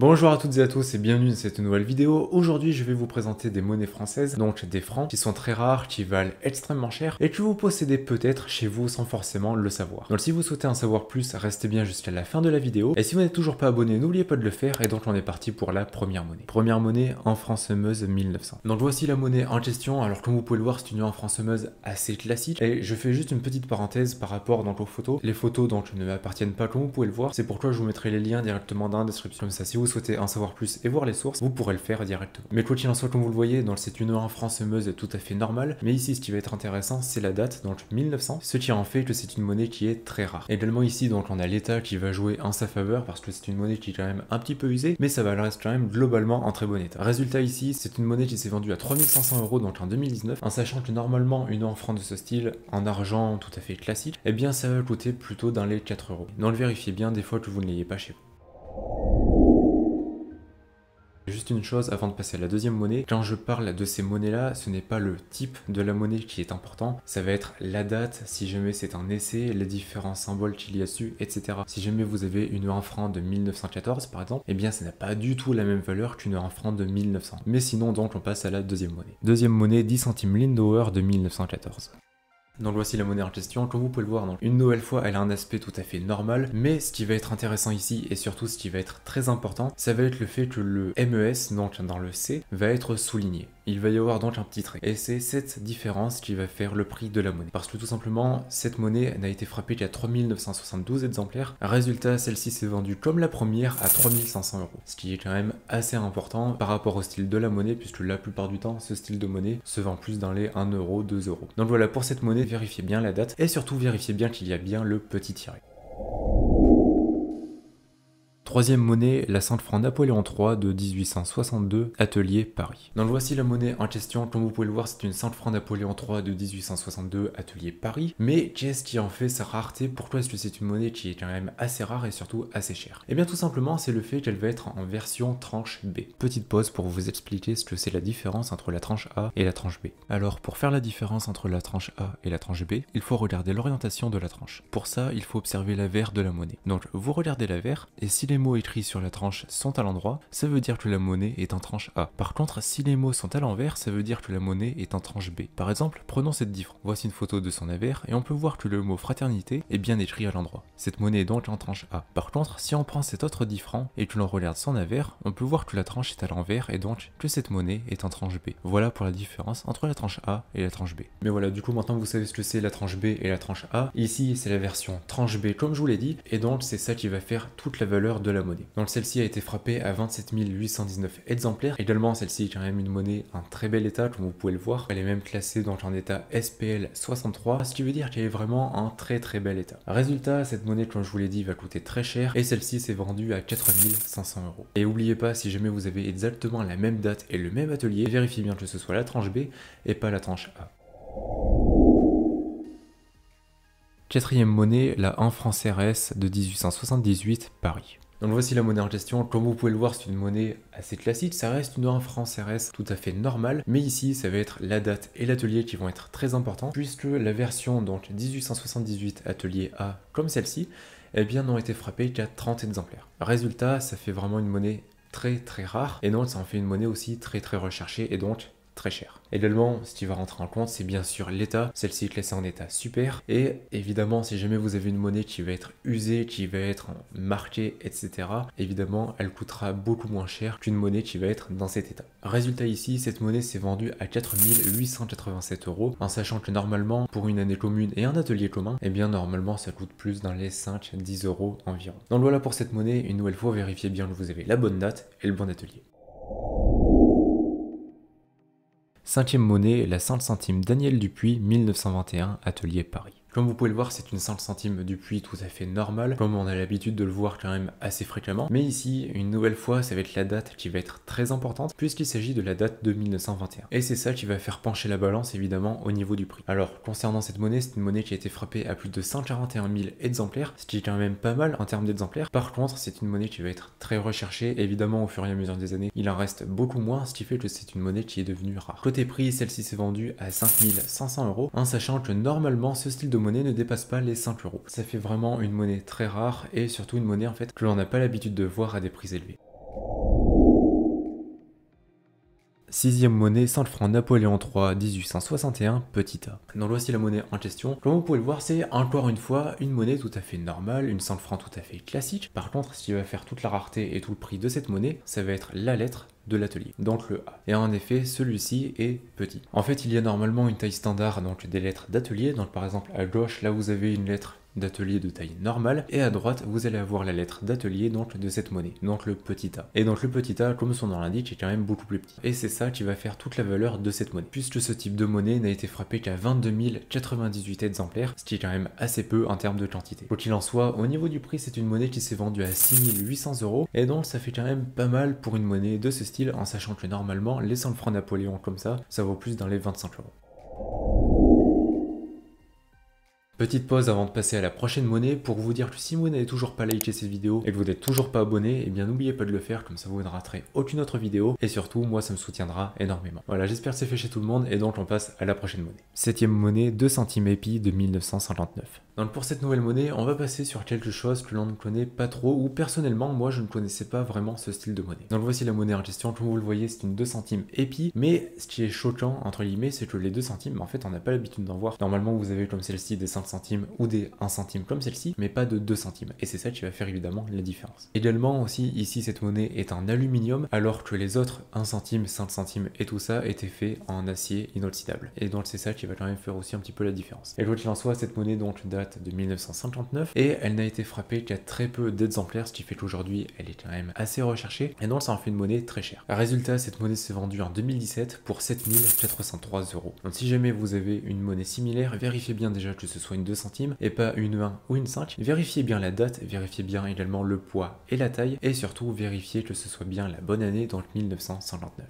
Bonjour à toutes et à tous et bienvenue dans cette nouvelle vidéo. Aujourd'hui je vais vous présenter des monnaies françaises, donc des francs, qui sont très rares, qui valent extrêmement cher et que vous possédez peut-être chez vous sans forcément le savoir. Donc si vous souhaitez en savoir plus, restez bien jusqu'à la fin de la vidéo. Et si vous n'êtes toujours pas abonné, n'oubliez pas de le faire. Et donc on est parti pour la première monnaie. Première monnaie en francs semeuse 1900. Donc voici la monnaie en question. Alors comme vous pouvez le voir, c'est une en francs semeuse assez classique. Et je fais juste une petite parenthèse par rapport donc aux photos. Les photos donc ne m'appartiennent pas, comme vous pouvez le voir. C'est pourquoi je vous mettrai les liens directement dans la description. Comme ça, si vous souhaitez en savoir plus et voir les sources, vous pourrez le faire directement. Mais quoi qu'il en soit, comme vous le voyez, c'est une en francs semeuse tout à fait normale. Mais ici, ce qui va être intéressant, c'est la date, donc 1900, ce qui en fait que c'est une monnaie qui est très rare. Également ici, donc on a l'État qui va jouer en sa faveur parce que c'est une monnaie qui est quand même un petit peu usée, mais ça va le reste quand même globalement en très bon état. Résultat ici, c'est une monnaie qui s'est vendue à 3500 €, donc en 2019, en sachant que normalement une en francs de ce style, en argent tout à fait classique, eh bien ça va coûter plutôt dans les 4 €. Donc vérifiez bien des fois que vous ne l'ayez pas chez vous. Juste une chose avant de passer à la deuxième monnaie, quand je parle de ces monnaies là, ce n'est pas le type de la monnaie qui est important, ça va être la date, si jamais c'est un essai, les différents symboles qu'il y a dessus, etc. Si jamais vous avez une en francs de 1914 par exemple, eh bien ça n'a pas du tout la même valeur qu'une en francs de 1900. Mais sinon donc on passe à la deuxième monnaie. Deuxième monnaie, 10 centimes Lindauer de 1914. Donc voici la monnaie en question, comme vous pouvez le voir, donc une nouvelle fois elle a un aspect tout à fait normal, mais ce qui va être intéressant ici et surtout ce qui va être très important, ça va être le fait que le MES, donc dans le C, va être souligné. Il va y avoir donc un petit trait. Et c'est cette différence qui va faire le prix de la monnaie. Parce que tout simplement, cette monnaie n'a été frappée qu'à 3972 exemplaires. Résultat, celle-ci s'est vendue comme la première à 3500 €. Ce qui est quand même assez important par rapport au style de la monnaie, puisque la plupart du temps, ce style de monnaie se vend plus dans les 1 €, 2 €. Donc voilà, pour cette monnaie, vérifiez bien la date et surtout vérifiez bien qu'il y a bien le petit tiret. Troisième monnaie, la 100 francs Napoléon III de 1862, atelier Paris. Donc voici la monnaie en question, comme vous pouvez le voir, c'est une 100 francs Napoléon III de 1862, atelier Paris. Mais qu'est-ce qui en fait sa rareté? Pourquoi est-ce que c'est une monnaie qui est quand même assez rare et surtout assez chère? Et bien tout simplement, c'est le fait qu'elle va être en version tranche B. Petite pause pour vous expliquer ce que c'est la différence entre la tranche A et la tranche B. Alors pour faire la différence entre la tranche A et la tranche B, il faut regarder l'orientation de la tranche. Pour ça, il faut observer l'avers de la monnaie. Donc vous regardez l'avers, et si les mots écrits sur la tranche sont à l'endroit, ça veut dire que la monnaie est en tranche A. Par contre, si les mots sont à l'envers, ça veut dire que la monnaie est en tranche B. Par exemple, prenons cette différence. Voici une photo de son avers et on peut voir que le mot fraternité est bien écrit à l'endroit. Cette monnaie est donc en tranche A. Par contre, si on prend cet autre différent et que l'on regarde son avers, on peut voir que la tranche est à l'envers et donc que cette monnaie est en tranche B. Voilà pour la différence entre la tranche A et la tranche B. Mais voilà, du coup maintenant vous savez ce que c'est la tranche B et la tranche A. Ici, c'est la version tranche B comme je vous l'ai dit, et donc c'est ça qui va faire toute la valeur de la monnaie. Donc celle-ci a été frappée à 27 819 exemplaires. Également, celle-ci est quand même une monnaie en très bel état, comme vous pouvez le voir. Elle est même classée donc en état SPL 63, ce qui veut dire qu'elle est vraiment en très très bel état. Résultat, cette monnaie, comme je vous l'ai dit, va coûter très cher et celle-ci s'est vendue à 4500 €. Et n'oubliez pas, si jamais vous avez exactement la même date et le même atelier, vérifiez bien que ce soit la tranche B et pas la tranche A. Quatrième monnaie, la 1 franc CRS de 1878, Paris. Donc voici la monnaie en question, comme vous pouvez le voir c'est une monnaie assez classique, ça reste une en francs CRS tout à fait normale, mais ici ça va être la date et l'atelier qui vont être très importants, puisque la version donc 1878 atelier A comme celle-ci, eh bien n'ont été frappées qu'à 30 exemplaires. Résultat, ça fait vraiment une monnaie très très rare, et donc ça en fait une monnaie aussi très très recherchée, et donc très cher. Également, ce qui va rentrer en compte, c'est bien sûr l'état. Celle-ci est classée en état super. Et évidemment, si jamais vous avez une monnaie qui va être usée, qui va être marquée, etc., évidemment, elle coûtera beaucoup moins cher qu'une monnaie qui va être dans cet état. Résultat ici, cette monnaie s'est vendue à 4887 €, en sachant que normalement, pour une année commune et un atelier commun, eh bien, normalement, ça coûte plus dans les 5-10 € environ. Donc voilà pour cette monnaie. Une nouvelle fois, vérifiez bien que vous avez la bonne date et le bon atelier. Cinquième monnaie, la 100 centimes Daniel Dupuis, 1921, atelier Paris. Comme vous pouvez le voir, c'est une 100 centimes Dupuis tout à fait normale, comme on a l'habitude de le voir quand même assez fréquemment. Mais ici, une nouvelle fois, ça va être la date qui va être très importante, puisqu'il s'agit de la date de 1921. Et c'est ça qui va faire pencher la balance, évidemment, au niveau du prix. Alors, concernant cette monnaie, c'est une monnaie qui a été frappée à plus de 141 000 exemplaires, ce qui est quand même pas mal en termes d'exemplaires. Par contre, c'est une monnaie qui va être très recherchée. Évidemment, au fur et à mesure des années, il en reste beaucoup moins, ce qui fait que c'est une monnaie qui est devenue rare. Côté prix, celle-ci s'est vendue à 5500 €, en sachant que normalement, ce style de monnaie ne dépasse pas les 5 €. Ça fait vraiment une monnaie très rare et surtout une monnaie en fait que l'on n'a pas l'habitude de voir à des prix élevés. Sixième monnaie, 5 francs, Napoléon III, 1861, petit a. Donc voici la monnaie en question. Comme vous pouvez le voir, c'est encore une fois une monnaie tout à fait normale, une 5 francs tout à fait classique. Par contre, ce qui va faire toute la rareté et tout le prix de cette monnaie, ça va être la lettre de l'atelier, donc le A. Et en effet, celui-ci est petit. En fait, il y a normalement une taille standard, donc des lettres d'atelier. Donc par exemple, à gauche, là vous avez une lettre d'atelier de taille normale, et à droite vous allez avoir la lettre d'atelier donc de cette monnaie, donc le petit a. Et donc le petit a, comme son nom l'indique, est quand même beaucoup plus petit. Et c'est ça qui va faire toute la valeur de cette monnaie, puisque ce type de monnaie n'a été frappé qu'à 22 098 exemplaires, ce qui est quand même assez peu en termes de quantité. Quoi qu'il en soit, au niveau du prix, c'est une monnaie qui s'est vendue à 6 800 €, et donc ça fait quand même pas mal pour une monnaie de ce style, en sachant que normalement les 100 francs Napoléon comme ça vaut plus dans les 25 €. Petite pause avant de passer à la prochaine monnaie pour vous dire que si vous n'avez toujours pas liké cette vidéo et que vous n'êtes toujours pas abonné, eh bien n'oubliez pas de le faire, comme ça vous ne raterez aucune autre vidéo, et surtout moi ça me soutiendra énormément. Voilà, j'espère que c'est fait chez tout le monde, et donc on passe à la prochaine monnaie. Septième monnaie, 2 centimes épis de 1959. Donc pour cette nouvelle monnaie, on va passer sur quelque chose que l'on ne connaît pas trop, ou personnellement moi je ne connaissais pas vraiment ce style de monnaie. Donc voici la monnaie en question. Comme vous le voyez, c'est une 2 centimes épis, mais ce qui est choquant entre guillemets, c'est que les 2 centimes, en fait on n'a pas l'habitude d'en voir. Normalement vous avez comme celle-ci des 5 centimes ou des 1 centime comme celle-ci, mais pas de 2 centimes, et c'est ça qui va faire évidemment la différence. Également aussi ici, cette monnaie est en aluminium, alors que les autres 1 centime, 5 centimes et tout ça étaient faits en acier inoxydable, et donc c'est ça qui va quand même faire aussi un petit peu la différence. Et quoi qu'il en soit, cette monnaie donc date de 1959, et elle n'a été frappée qu'à très peu d'exemplaires, ce qui fait qu'aujourd'hui elle est quand même assez recherchée, et donc ça en fait une monnaie très chère. Résultat, cette monnaie s'est vendue en 2017 pour 7 403 €. Donc si jamais vous avez une monnaie similaire, vérifiez bien déjà que ce soit une 2 centimes et pas une 1 ou une 5, vérifiez bien la date, vérifiez bien également le poids et la taille, et surtout vérifiez que ce soit bien la bonne année, donc 1959.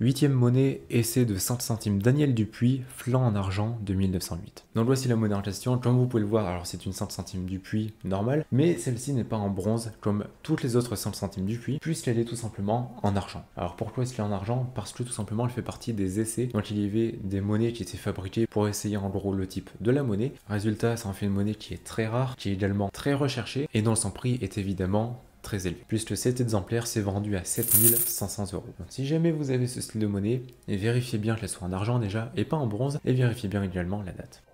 Huitième monnaie, essai de 5 centimes, Daniel Dupuis, flanc en argent de 1908. Donc voici la monnaie en question. Comme vous pouvez le voir, alors c'est une 5 centimes Dupuis normale, mais celle-ci n'est pas en bronze comme toutes les autres 5 centimes Dupuis, puisqu'elle est tout simplement en argent. Alors pourquoi est-ce qu'elle est en argent? Parce que tout simplement elle fait partie des essais, donc il y avait des monnaies qui étaient fabriquées pour essayer en gros le type de la monnaie. Résultat, ça en fait une monnaie qui est très rare, qui est également très recherchée, et dont son prix est évidemment très élevé, puisque cet exemplaire s'est vendu à 7 500 €. Donc si jamais vous avez ce style de monnaie, vérifiez bien qu'elle soit en argent déjà et pas en bronze, et vérifiez bien également la date.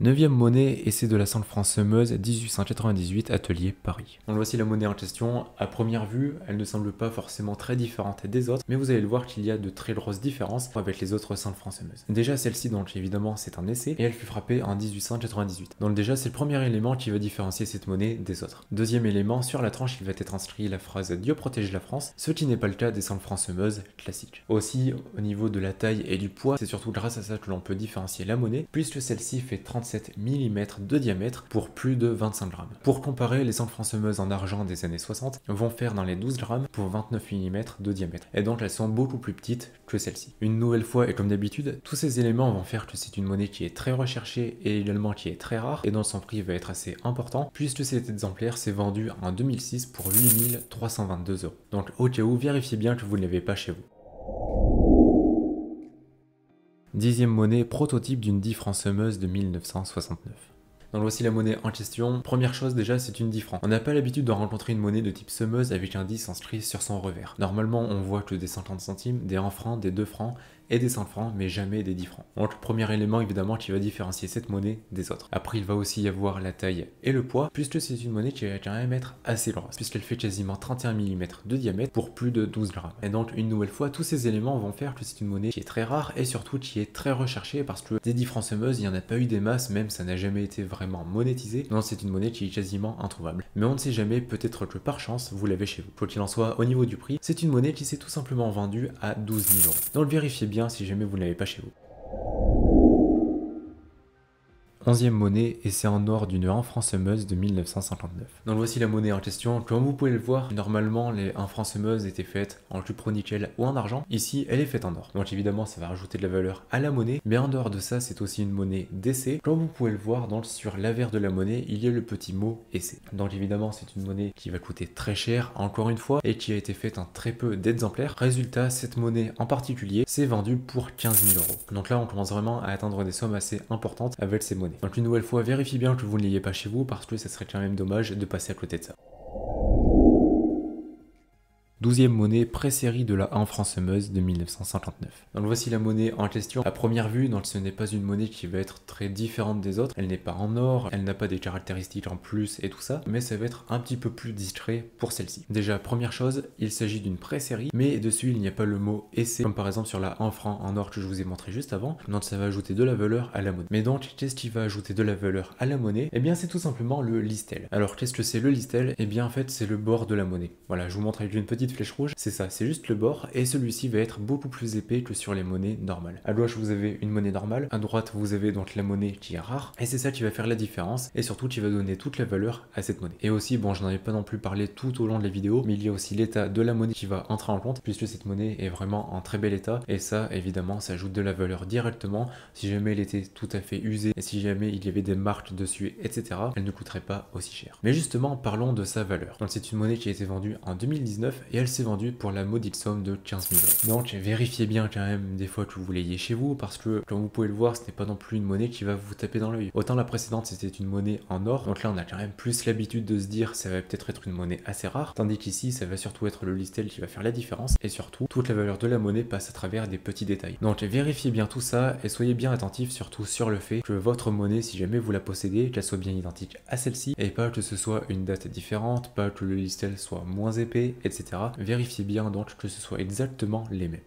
9e monnaie, essai de la francs semeuse, 1898, atelier Paris. Donc voici la monnaie en question. À première vue, elle ne semble pas forcément très différente des autres, mais vous allez le voir qu'il y a de très grosses différences avec les autres 5 francs semeuses. Déjà celle-ci, donc évidemment c'est un essai, et elle fut frappée en 1898. Donc déjà c'est le premier élément qui va différencier cette monnaie des autres. Deuxième élément, sur la tranche il va être inscrit la phrase « Dieu protège la France », ce qui n'est pas le cas des 5 francs semeuses classiques. Aussi, au niveau de la taille et du poids, c'est surtout grâce à ça que l'on peut différencier la monnaie, puisque celle-ci fait 37 mm de diamètre pour plus de 25 grammes. Pour comparer, les 100 francs semeuses en argent des années 60 vont faire dans les 12 grammes pour 29 mm de diamètre, et donc elles sont beaucoup plus petites que celle-ci. Une nouvelle fois, et comme d'habitude, tous ces éléments vont faire que c'est une monnaie qui est très recherchée et également qui est très rare, et dont son prix va être assez important, puisque cet exemplaire s'est vendu en 2006 pour 8 322 €. Donc au cas où, vérifiez bien que vous ne l'avez pas chez vous. 10e monnaie, prototype d'une 10 francs semeuse de 1969. Donc voici la monnaie en question. Première chose déjà, c'est une 10 francs. On n'a pas l'habitude de rencontrer une monnaie de type semeuse avec un 10 inscrit sur son revers. Normalement, on voit que des 50 centimes, des 1 franc, des 2 francs et des 100 francs, mais jamais des 10 francs. Donc premier élément évidemment qui va différencier cette monnaie des autres. Après, il va aussi y avoir la taille et le poids, puisque c'est une monnaie qui va quand même être assez grosse, puisqu'elle fait quasiment 31 mm de diamètre pour plus de 12 grammes. Et donc une nouvelle fois, tous ces éléments vont faire que c'est une monnaie qui est très rare, et surtout qui est très recherchée, parce que des 10 francs semeuses, il n'y en a pas eu des masses, même ça n'a jamais été vraiment monétisé. Non, c'est une monnaie qui est quasiment introuvable, mais on ne sait jamais, peut-être que par chance vous l'avez chez vous. Quoi qu'il en soit, au niveau du prix, c'est une monnaie qui s'est tout simplement vendue à 12 000 €. Donc vérifiez bien si jamais vous ne l'avez pas chez vous. 11e monnaie, et c'est en or d'une 1 franc semeuse de 1959. Donc voici la monnaie en question. Comme vous pouvez le voir, normalement les 1 franc semeuses étaient faites en cupronickel ou en argent. Ici, elle est faite en or. Donc évidemment, ça va rajouter de la valeur à la monnaie. Mais en dehors de ça, c'est aussi une monnaie d'essai. Comme vous pouvez le voir, donc sur l'avers de la monnaie, il y a le petit mot essai. Donc évidemment, c'est une monnaie qui va coûter très cher, encore une fois, et qui a été faite en très peu d'exemplaires. Résultat, cette monnaie en particulier s'est vendue pour 15 000 €. Donc là, on commence vraiment à atteindre des sommes assez importantes avec ces monnaies. Donc une nouvelle fois, vérifiez bien que vous ne l'ayez pas chez vous, parce que ça serait quand même dommage de passer à côté de ça. 12e monnaie pré-série de la 1 franc semeuse de 1959. Donc voici la monnaie en question. À première vue, donc ce n'est pas une monnaie qui va être très différente des autres. Elle n'est pas en or, elle n'a pas des caractéristiques en plus et tout ça, mais ça va être un petit peu plus discret pour celle-ci. Déjà, première chose, il s'agit d'une pré-série, mais dessus il n'y a pas le mot essai, comme par exemple sur la 1 franc en or que je vous ai montré juste avant. Donc ça va ajouter de la valeur à la monnaie. Mais donc, qu'est-ce qui va ajouter de la valeur à la monnaie? Eh bien, c'est tout simplement le listel. Alors, qu'est-ce que c'est le listel? Eh bien, en fait, c'est le bord de la monnaie. Voilà, je vous montre avec une petite flèche rouge, c'est ça, c'est juste le bord, et celui-ci va être beaucoup plus épais que sur les monnaies normales. À gauche, vous avez une monnaie normale, à droite, vous avez donc la monnaie qui est rare, et c'est ça qui va faire la différence, et surtout qui va donner toute la valeur à cette monnaie. Et aussi, bon, je n'en ai pas non plus parlé tout au long de la vidéo, mais il y a aussi l'état de la monnaie qui va entrer en compte, puisque cette monnaie est vraiment en très bel état, et ça, évidemment, ça ajoute de la valeur directement. Si jamais elle était tout à fait usée, et si jamais il y avait des marques dessus, etc., elle ne coûterait pas aussi cher. Mais justement, parlons de sa valeur. Donc c'est une monnaie qui a été vendue en 2019, et elle s'est vendue pour la modique somme de 15 000 €. Donc vérifiez bien quand même des fois que vous l'ayez chez vous, parce que comme vous pouvez le voir, ce n'est pas non plus une monnaie qui va vous taper dans l'œil. Autant la précédente, c'était une monnaie en or, donc là on a quand même plus l'habitude de se dire ça va peut-être être une monnaie assez rare, tandis qu'ici ça va surtout être le listel qui va faire la différence, et surtout toute la valeur de la monnaie passe à travers des petits détails. Donc vérifiez bien tout ça et soyez bien attentif surtout sur le fait que votre monnaie, si jamais vous la possédez, qu'elle soit bien identique à celle-ci et pas que ce soit une date différente, pas que le listel soit moins épais, etc. Vérifiez bien donc que ce soit exactement les mêmes.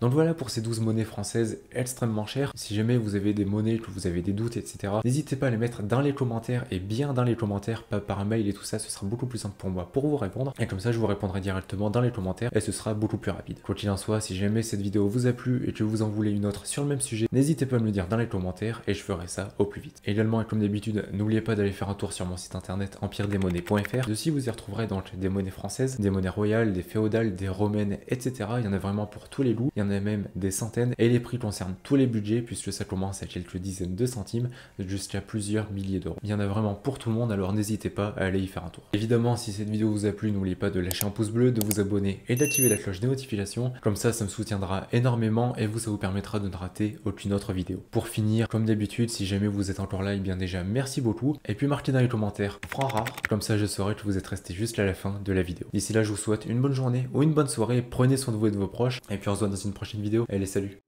Donc voilà pour ces 12 monnaies françaises extrêmement chères. Si jamais vous avez des monnaies, que vous avez des doutes, etc., n'hésitez pas à les mettre dans les commentaires, et bien dans les commentaires, pas par mail et tout ça, ce sera beaucoup plus simple pour moi pour vous répondre. Et comme ça, je vous répondrai directement dans les commentaires et ce sera beaucoup plus rapide. Quoi qu'il en soit, si jamais cette vidéo vous a plu et que vous en voulez une autre sur le même sujet, n'hésitez pas à me le dire dans les commentaires et je ferai ça au plus vite. Et également, et comme d'habitude, n'oubliez pas d'aller faire un tour sur mon site internet empiredesmonnaies.fr. Dessus, vous y retrouverez donc des monnaies françaises, des monnaies royales, des féodales, des romaines, etc. Il y en a vraiment pour tous les goûts. Il y en a même des centaines, et les prix concernent tous les budgets puisque ça commence à quelques dizaines de centimes jusqu'à plusieurs milliers d'euros. Il y en a vraiment pour tout le monde, alors n'hésitez pas à aller y faire un tour. Évidemment, si cette vidéo vous a plu, n'oubliez pas de lâcher un pouce bleu, de vous abonner et d'activer la cloche des notifications. Comme ça, ça me soutiendra énormément et vous, ça vous permettra de ne rater aucune autre vidéo. Pour finir, comme d'habitude, si jamais vous êtes encore là, et bien déjà merci beaucoup, et puis marquez dans les commentaires franc rare, comme ça je saurai que vous êtes resté jusqu'à la fin de la vidéo. D'ici là, je vous souhaite une bonne journée ou une bonne soirée, prenez soin de vous et de vos proches, et puis on se voit dans une prochaine vidéo. Allez, salut!